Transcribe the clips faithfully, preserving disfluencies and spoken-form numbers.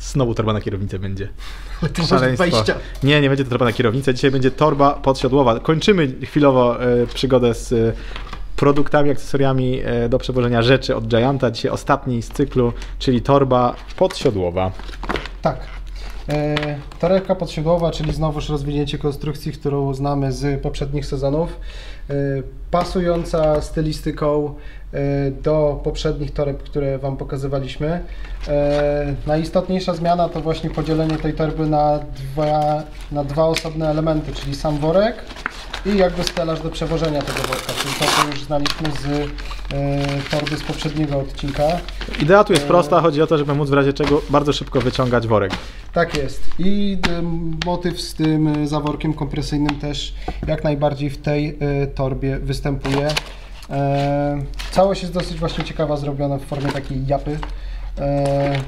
Znowu torba na kierownicę będzie. Szaleństwo. Nie, nie będzie to torba na kierownicę. Dzisiaj będzie torba podsiodłowa. Kończymy chwilowo y, przygodę z y, produktami, akcesoriami y, do przewożenia rzeczy od Gianta. Dzisiaj ostatni z cyklu, czyli torba podsiodłowa. Tak. E, torebka podsiodłowa, czyli znowuż rozwinięcie konstrukcji, którą znamy z poprzednich sezonów. E, pasująca stylistyką do poprzednich toreb, które Wam pokazywaliśmy. E, najistotniejsza zmiana to właśnie podzielenie tej torby na dwa, na dwa osobne elementy, czyli sam worek i jakby stelaż do przewożenia tego worka, czyli to, co już znaliśmy z e, torby z poprzedniego odcinka. Idea tu jest prosta, chodzi o to, żeby móc w razie czego bardzo szybko wyciągać worek. Tak jest. I e, motyw z tym zaworkiem kompresyjnym też jak najbardziej w tej e, torbie występuje. E, całość jest dosyć właśnie ciekawa, zrobiona w formie takiej japy. E,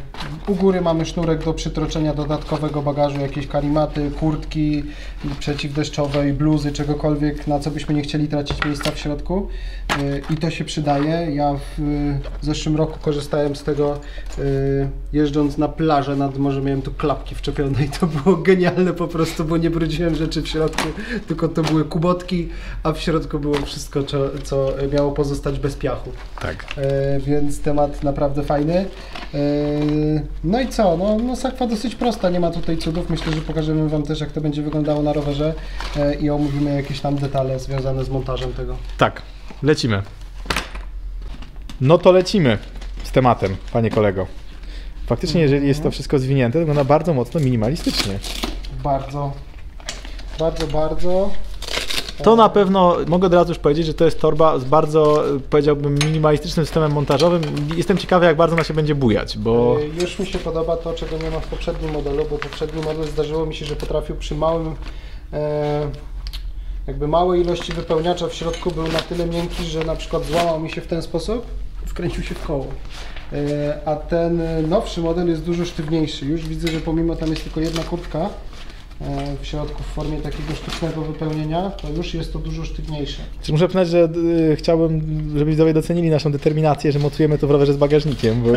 u góry mamy sznurek do przytroczenia dodatkowego bagażu, jakieś karimaty, kurtki przeciwdeszczowej, bluzy, czegokolwiek, na co byśmy nie chcieli tracić miejsca w środku. E, I to się przydaje. Ja w, w zeszłym roku korzystałem z tego, e, jeżdżąc na plażę nad morzem, miałem tu klapki wczepione i to było genialne po prostu, bo nie brudziłem rzeczy w środku, tylko to były kubotki, a w środku było wszystko, co, co miało pozostać bez piachu. Tak. E, więc temat naprawdę fajny. No i co? No, no sakwa dosyć prosta, nie ma tutaj cudów. Myślę, że pokażemy Wam też, jak to będzie wyglądało na rowerze i omówimy jakieś tam detale związane z montażem tego. Tak, lecimy. No to lecimy z tematem, panie kolego. Faktycznie, jeżeli jest to wszystko zwinięte, to wygląda bardzo mocno minimalistycznie. Bardzo, bardzo, bardzo. To na pewno, mogę od razu już powiedzieć, że to jest torba z bardzo, powiedziałbym, minimalistycznym systemem montażowym. Jestem ciekawy, jak bardzo ona się będzie bujać, bo... Już mi się podoba to, czego nie ma w poprzednim modelu, bo poprzedni model zdarzyło mi się, że potrafił przy małym, e, jakby małej ilości wypełniacza w środku był na tyle miękki, że na przykład złamał mi się w ten sposób, wkręcił się w koło. E, a ten nowszy model jest dużo sztywniejszy. Już widzę, że pomimo tam jest tylko jedna kurtka w środku w formie takiego sztucznego wypełnienia, to już jest to dużo sztywniejsze. Muszę przyznać, że y, chciałbym, żeby widzowie docenili naszą determinację, że mocujemy to w rowerze z bagażnikiem, bo...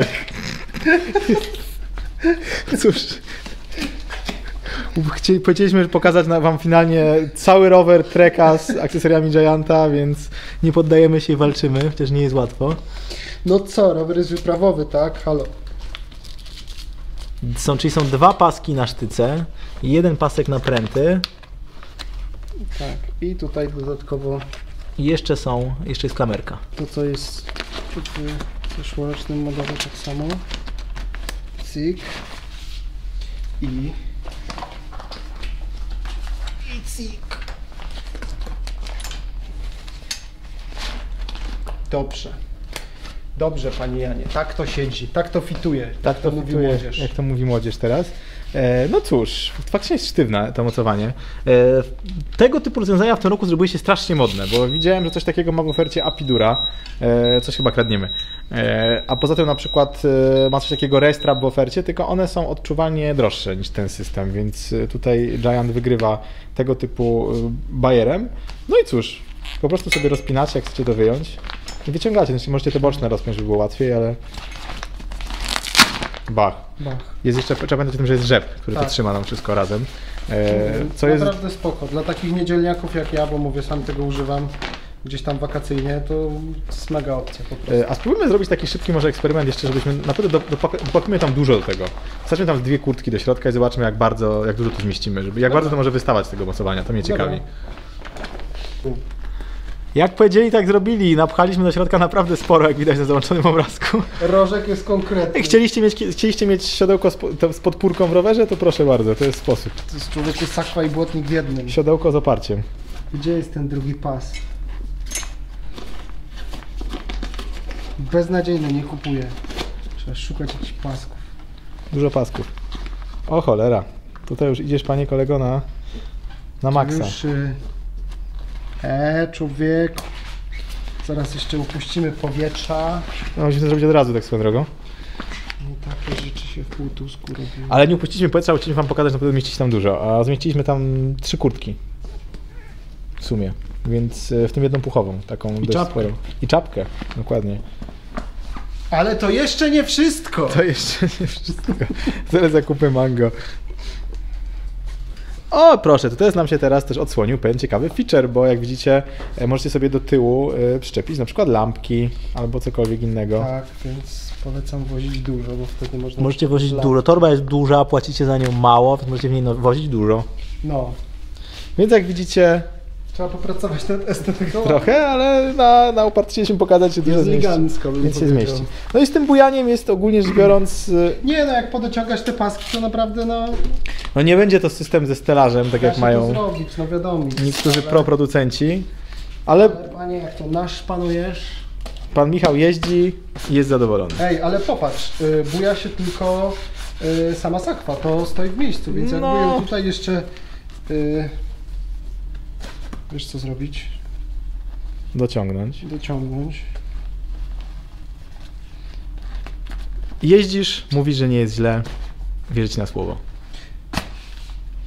Cóż... Chcieli, powiedzieliśmy pokazać Wam finalnie cały rower Treka z akcesoriami Gianta, więc nie poddajemy się i walczymy, chociaż nie jest łatwo. No co, rower jest wyprawowy, tak? Halo. Są, czyli są dwa paski na sztyce, jeden pasek na pręty. Tak, i tutaj dodatkowo... I jeszcze są, jeszcze jest klamerka. To, co jest w zeszłorocznym modelu tak samo. Cyk. I... I cyk. Dobrze. Dobrze, Panie Janie, tak to siedzi, tak to fituje, tak jak to, to mówi fituje, młodzież. Jak to mówi młodzież teraz. E, no cóż, faktycznie jest sztywne to mocowanie. E, tego typu rozwiązania w tym roku zrobiły się strasznie modne, bo widziałem, że coś takiego ma w ofercie Apidura, e, coś chyba kradniemy. E, a poza tym na przykład e, ma coś takiego Restrap w ofercie, tylko one są odczuwalnie droższe niż ten system, więc tutaj Giant wygrywa tego typu bajerem. No i cóż, po prostu sobie rozpinacie, jak chcecie to wyjąć. Nie wyciągacie, znaczy możecie te boczne rozpiąć, żeby było łatwiej, ale... Bach. Bach. Jest jeszcze, trzeba pamiętać o tym, że jest rzep, który tak. trzyma nam wszystko razem. E, co Naprawdę jest... spoko. Dla takich niedzielniaków jak ja, bo mówię, sam tego używam gdzieś tam wakacyjnie, to jest mega opcja po prostu. E, a spróbujmy zrobić taki szybki może eksperyment jeszcze, żebyśmy... Naprawdę dopakujmy tam dużo do tego. Wstawmy tam dwie kurtki do środka i zobaczmy, jak bardzo, jak dużo tu zmieścimy. Żeby, jak Dobra. bardzo to może wystawać z tego mocowania, to mnie ciekawi. Dobra. Jak powiedzieli, tak zrobili. Napchaliśmy do środka naprawdę sporo, jak widać na załączonym obrazku. Rożek jest konkretny. Chcieliście mieć, chcieliście mieć siodełko z, to, z podpórką w rowerze? To proszę bardzo, to jest sposób. To jest człowieku sakwa i błotnik w jednym. Siodełko z oparciem. Gdzie jest ten drugi pas? Beznadziejny, nie kupuję. Trzeba szukać jakichś pasków. Dużo pasków. O cholera. Tutaj już idziesz, panie kolego, na, na maksa. Już, y E, człowiek. Zaraz jeszcze upuścimy powietrza. No, musimy to zrobić od razu, tak swoją drogą. No takie rzeczy się w półtusku robi. Ale nie upuściliśmy powietrza, bo chcieliśmy Wam pokazać, że na pewno mieścić tam dużo, a zmieściliśmy tam trzy kurtki. W sumie. Więc w tym jedną puchową, taką I dość czapkę. Sporą. I czapkę, dokładnie. Ale to jeszcze nie wszystko! To jeszcze nie wszystko. Zaraz zakupy mango. O, proszę, to też nam się teraz też odsłonił pewien ciekawy feature, bo jak widzicie, możecie sobie do tyłu przyczepić na przykład lampki albo cokolwiek innego. Tak, więc polecam wozić dużo, bo wtedy można... Możecie wozić lampki. Dużo. Torba jest duża, płacicie za nią mało, więc możecie w niej wozić dużo. No. Więc jak widzicie... Trzeba popracować nad estetyką. Trochę, ale na, na uparcie chcieliśmy pokazać, że dużo zmieści. Więc się zmieści. No i z tym bujaniem jest ogólnie rzecz biorąc... Nie no, jak podociągasz te paski, to naprawdę no... No nie będzie to system ze stelażem, tak jak mają... Trzeba się to zrobić, no wiadomo. Niektórzy ale... proproducenci, ale... ale... Panie, jak to nasz panujesz? Pan Michał jeździ i jest zadowolony. Ej, ale popatrz, buja się tylko sama sakwa, to stoi w miejscu, więc no... jakby ją tutaj jeszcze... Wiesz co zrobić? Dociągnąć. Dociągnąć. Jeździsz, mówisz, że nie jest źle. Wierzę ci na słowo.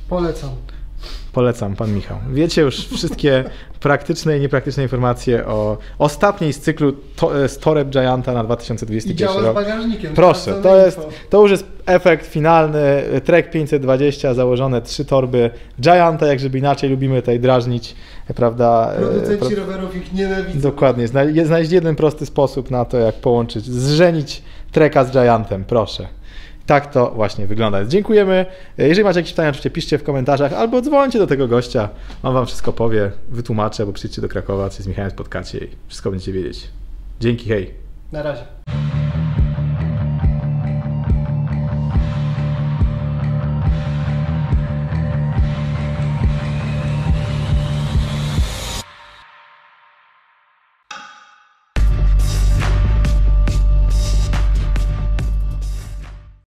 Polecam. Polecam, pan Michał. Wiecie już wszystkie praktyczne i niepraktyczne informacje o ostatniej z cyklu to, z toreb Gianta na dwa tysiące dwudziesty pierwszy rok. I działa z bagażnikiem. Proszę, to, jest, to już jest efekt finalny. Trek pięćset dwadzieścia, założone trzy torby Gianta, jak żeby inaczej lubimy tutaj drażnić, prawda? Producenci pro... rowerów ich nienawidzą. Dokładnie. Znajdź jeden prosty sposób na to, jak połączyć, zżenić Treka z Giantem. Proszę. Tak to właśnie wygląda. Dziękujemy. Jeżeli macie jakieś pytania, oczywiście piszcie w komentarzach albo dzwońcie do tego gościa. On wam wszystko powie, wytłumaczę, bo przyjdźcie do Krakowa, czy z Michałem spotkacie i wszystko będziecie wiedzieć. Dzięki, hej. Na razie.